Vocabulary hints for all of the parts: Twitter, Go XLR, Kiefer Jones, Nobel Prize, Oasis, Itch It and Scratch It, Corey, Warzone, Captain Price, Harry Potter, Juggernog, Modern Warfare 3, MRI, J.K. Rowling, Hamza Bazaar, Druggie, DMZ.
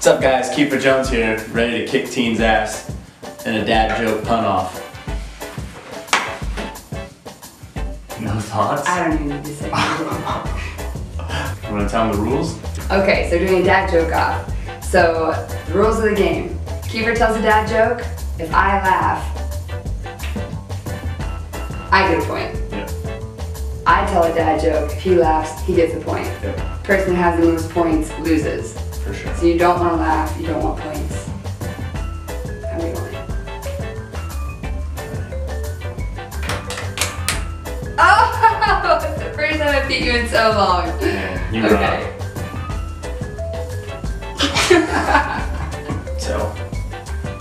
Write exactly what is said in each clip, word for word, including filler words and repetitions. What's up guys, Kiefer Jones here, ready to kick teens ass in a dad joke pun off. No thoughts? I don't even need to say anything. You want to tell them the rules? Okay, so doing a dad joke off. So, the rules of the game. Kiefer tells a dad joke, if I laugh, I get a point. Yeah. I tell a dad joke, if he laughs, he gets a point. Yeah. Person who has the most points loses. For sure. So you don't want to laugh, you don't want points. How do you want it? Oh! It's the first time I beat you in so long. Yeah, you okay. So,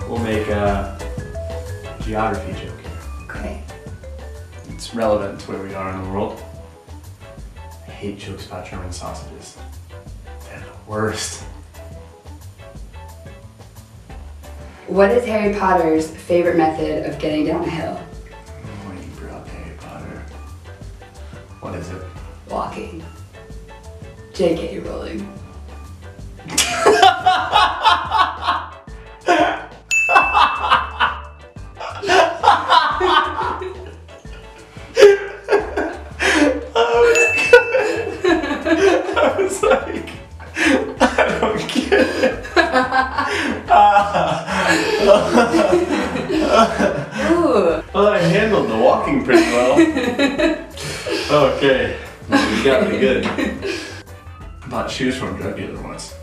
we'll make a geography joke here. Okay. It's relevant to where we are in the world. I hate jokes about German sausages. They're the worst. What is Harry Potter's favorite method of getting down a hill? When you brought up Harry Potter. What is it? Walking. J K Rowling. I was like, I don't get it. uh, well, I handled the walking pretty well. Okay, you got me good. I bought shoes from Druggie once.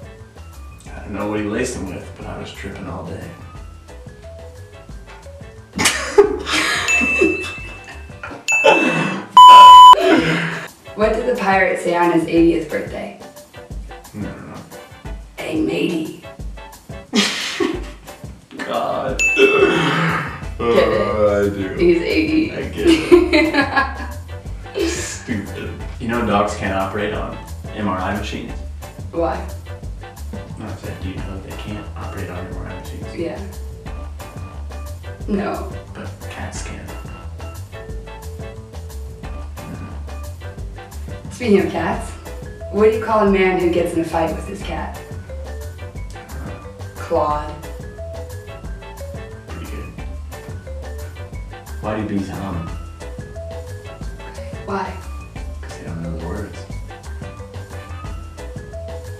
I don't know what he laced them with, but I was tripping all day. What did the pirate say on his eightieth birthday? No, no, no. Hey, matey. God. Get oh, it? I do. He's eighty. I get it. Stupid. You know dogs can't operate on M R I machines? Why? No, I said, do you know they can't operate on M R I machines? Yeah. No. But cats can. Speaking of cats, what do you call a man who gets in a fight with his cat? Clawed. Pretty good. Why do bees hum? Why? Because they don't know the words.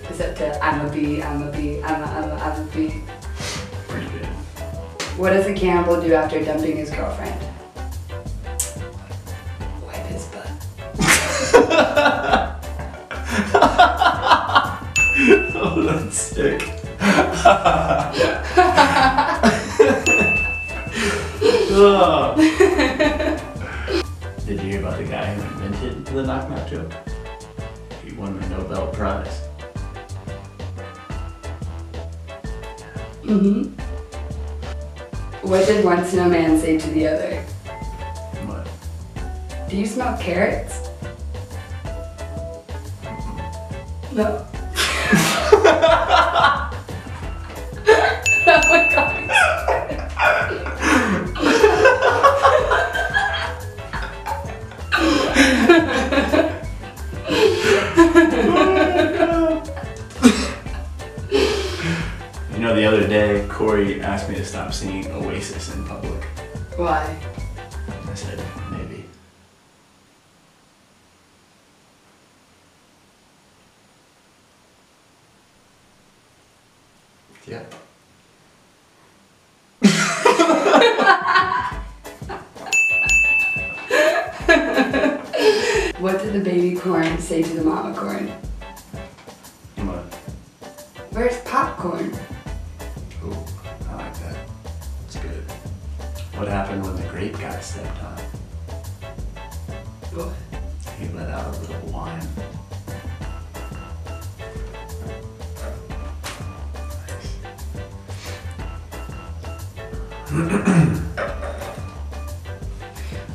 Except that I'm a bee, I'm a bee, I'm a, I'm a, I'm a bee. Pretty good. What does a cannibal do after dumping his girlfriend? Wipe his butt. Oh, that's sick. Did you hear about the guy who invented the knock knock joke? He won the Nobel Prize. Mm-hmm. What did one snowman say to the other? What? Do you smell carrots? No. Oh my god. You know, the other day, Corey asked me to stop singing Oasis in public. Why? I said, maybe. Yeah. What did the baby corn say to the mama corn? What? Where's popcorn? Ooh, I like that. It's good. What happened when the grape guy stepped on? What? He let out a little wine.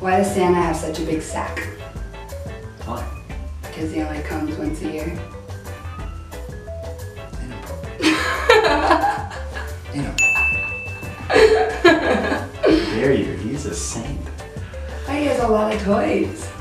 Why does Santa have such a big sack? Why? Because he only comes once a year. Inappropriate. Inappropriate. How dare you? He's a saint. Why, he has a lot of toys.